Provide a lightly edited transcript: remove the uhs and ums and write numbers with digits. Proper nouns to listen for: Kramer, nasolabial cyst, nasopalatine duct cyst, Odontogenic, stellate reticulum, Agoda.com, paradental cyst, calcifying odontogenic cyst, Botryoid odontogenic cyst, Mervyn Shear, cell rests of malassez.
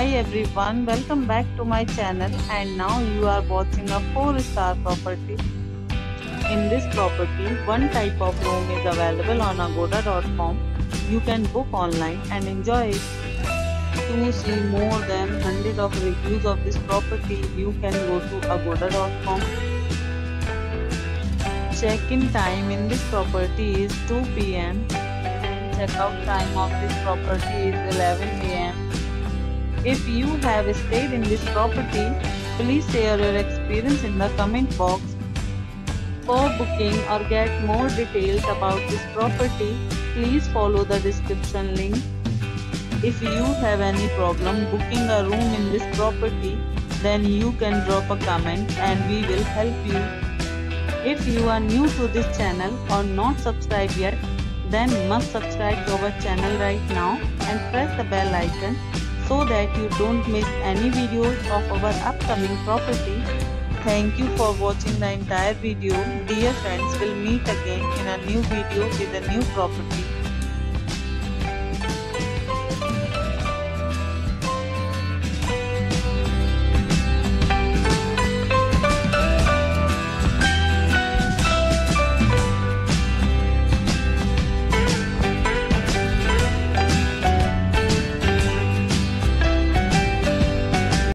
Hi everyone, welcome back to my channel, and now you are watching a 4-star property. In this property, one type of room is available on Agoda.com. You can book online and enjoy it. To see more than 100 of reviews of this property, you can go to Agoda.com. Check-in time in this property is 2 p.m. and check-out time of this property is 11 a.m. If you have stayed in this property, please share your experience in the comment box. For booking or get more details about this property, please follow the description link. If you have any problem booking a room in this property, then you can drop a comment and we will help you. If you are new to this channel or not subscribed yet, then must subscribe to our channel right now and press the bell icon, so that you don't miss any videos of our upcoming property. Thank you for watching the entire video. Dear friends, we'll meet again in a new video with a new property.